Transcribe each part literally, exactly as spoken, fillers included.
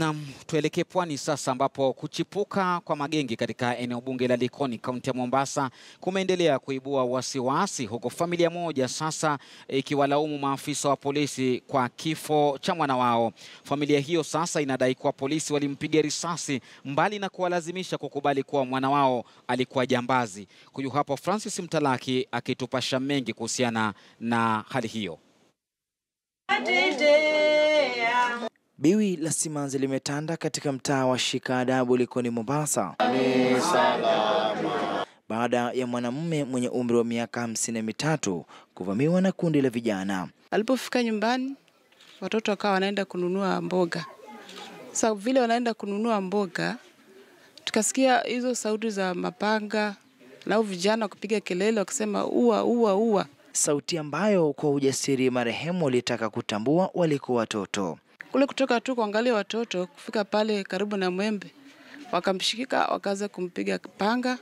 Na tuelekee pwani sasa ambapo kuchipuka kwa magenge katika eneo bunge la Likoni kaunti ya Mombasa kumeendelea kuibua wasiwasi huko, familia moja sasa ikiwalaumu maafisa wa polisi kwa kifo cha mwana wao. Familia hiyo sasa inadai kuwa polisi walimpiga risasi mbali na kuwalazimisha kukubali kuwa mwana wao alikuwa jambazi. Huyu hapo Francis Mtalaki akitupasha mengi kuhusiana na hali hiyo. Biwi la simanzi limetanda katika mtaa wa Shikada Likoni Mombasa baada ya mwanamume mwenye umri wa miaka hamsini na mitatu kuvamiwa na kundi la vijana. Alipofika nyumbani, watoto wakawa wanaenda kununua mboga. Sasa vile wanaenda kununua mboga, tukasikia hizo sauti za mapanga na vijana kupiga kelele wakisema ua ua ua. Sauti ambayo kwa ujasiri marehemu walitaka kutambua walikuwa watoto. Kule kutoka tu kuangalia watoto kufika pale karibu na mwembe, wakamshikika wakaanza kumpiga panga.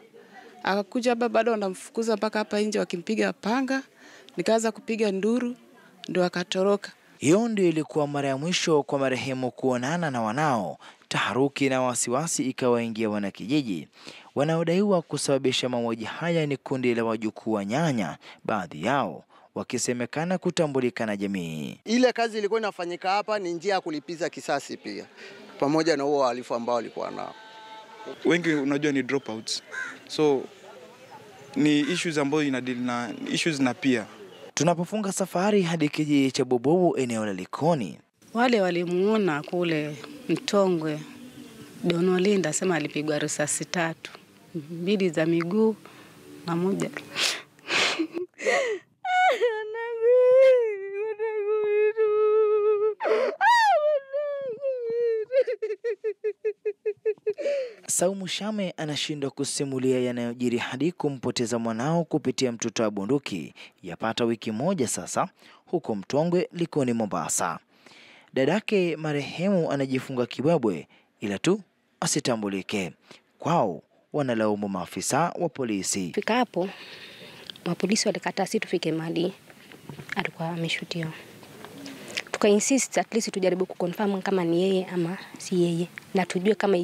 Akakuja baba bado wanamfukuza mpaka hapa nje wakimpiga panga, nikaanza kupiga nduru ndio akatoroka. Hiyo ndio ilikuwa mara ya mwisho kwa marehemu kuonana na wanao. Taharuki na wasiwasi ikawaingia wanakijiji. Wanaodaiwa kusababisha mauaji haya ni kundi la wajukuu wa nyanya, baadhi yao wakisemekana kutambulika na jamii. Ile kazi ilikuwa inafanyika hapa ni njia ya kulipiza kisasi pia, pamoja na huo uhalifu ambao walikuwa nao. Wengi unajua ni dropouts, so ni issues ambazo inadeal na issues na pia. Tunapofunga safari hadi kijiji cha Bobobo eneo la Likoni, wale walimuona kule Mtongwe Donolinda sema alipigwa risasi tatu, mbili za miguu na moja. Saumu Shame anashindwa kusimulia yanayojiri hadi kumpoteza mwanao kupitia mtoto wa bunduki yapata wiki moja sasa huko Mtongwe Likoni Mombasa. Dadake marehemu anajifunga kibwebwe ila tu asitambulike. Kwao wanalaumu maafisa wa polisi. Fika hapo wa polisi walikataa sisi tufike mahali alikuwa ameshutiwa. Tuka insist at least tujaribu kuconfirm kama ni yeye ama si yeye, na tujue kama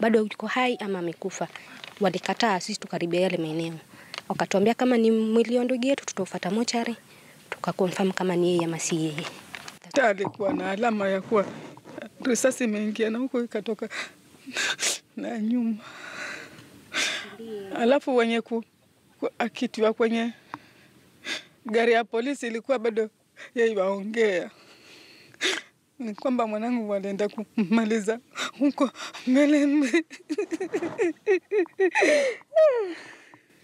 bado yuko hai ama amekufa. Walikataa sisi tukaribia yale maeneo. Wakatuambia kama ni mwili wa ndugu yetu tutafuata mochari, tukaconfirm kama ni yeye ama si yeye. Alikuwa na alama ya kuwa risasi imeingia na huko ikatoka na nyuma. Alafu wenye ku akitiwa kwenye gari ya polisi ilikuwa bado yeye waongea. Ni kwamba mwanangu walienda kumaliza huko Melembe.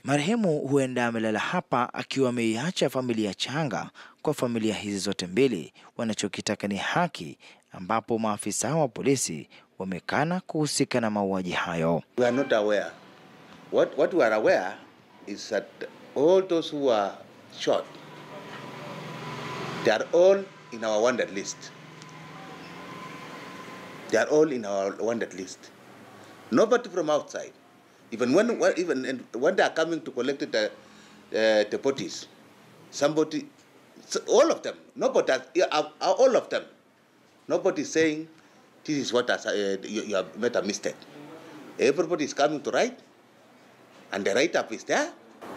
Marehemu huenda amelala hapa akiwa ameiacha familia changa. Kwa familia hizi zote mbili wanachokitaka ni haki, ambapo maafisa wa polisi wamekana kuhusika na mauaji hayo. We are not aware. What what we are aware is that all those who are shot, they are all in our wanted list. They are all in our wanted list. Nobody from outside. Even when, even when they are coming to collect the, uh, the bodies, somebody, all of them, nobody, all of them, nobody is saying this is what has, uh, you, you have made a mistake. Everybody is coming to write, and the write up is there.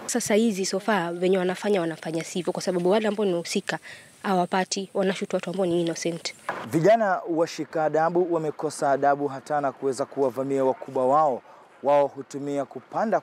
Sasa hizi so far wenye wanafanya wanafanya sivyo, kwa sababu wale ambao wanahusika hawapati, wanashutua watu ambao ni innocent. Vijana wa Shikadabu wamekosa adabu hata na kuweza kuwavamia wakubwa wao. Wao hutumia kupanda